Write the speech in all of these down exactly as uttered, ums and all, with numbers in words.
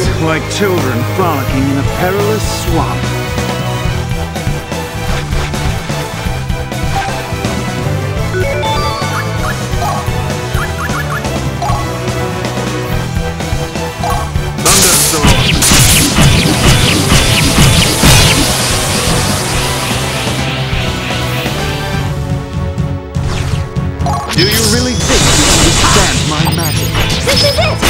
It's like children frolicking in a perilous swamp. Thunderstorm! Do you really think you understand my magic? This is it!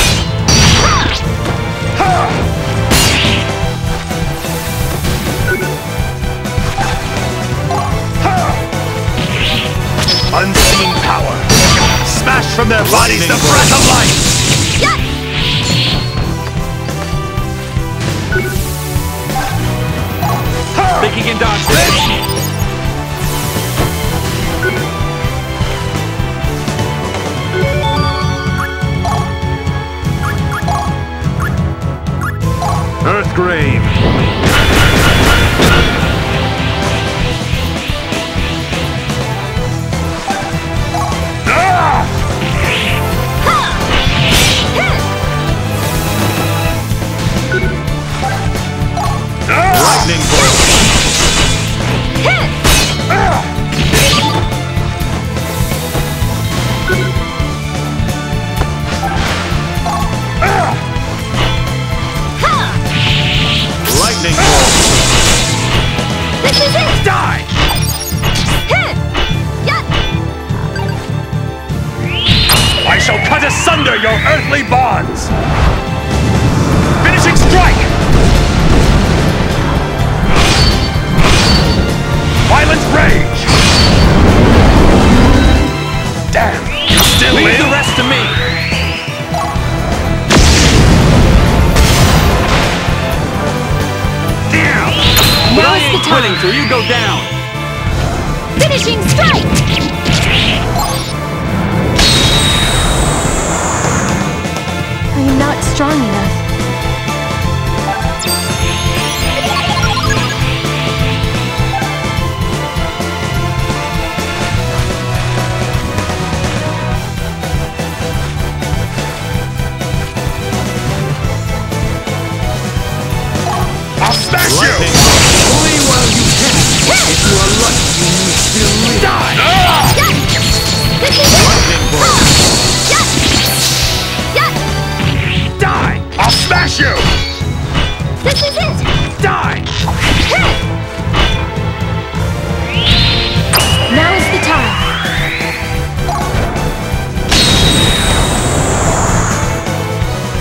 Unseen power! Smash from their bodies the breath of life! Yes! Thinking and dodging! Earthgrave! This is it! Die! Hit! Yes! I shall cut asunder your earthly bonds! Finishing strike! Violent rage! Damn! You still leave live? The rest to me! Quitting till you go down. Finishing strike. I am not strong enough. I'll smash Lightning. You. If you are lucky, you will still live. Die! Ah! Yes! This is it! Ah! Yes! Yes! Die! I'll smash you! This is it! Die! Hit! Now is the time.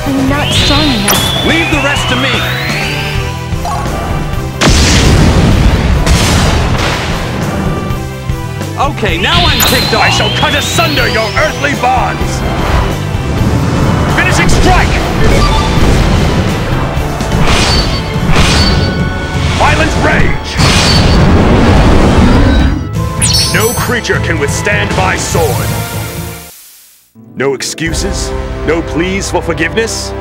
I'm not strong enough. Leave the rest to me! Okay, now I'm ticked off! I shall cut asunder your earthly bonds! Finishing strike! Violent rage! No creature can withstand my sword! No excuses? No pleas for forgiveness?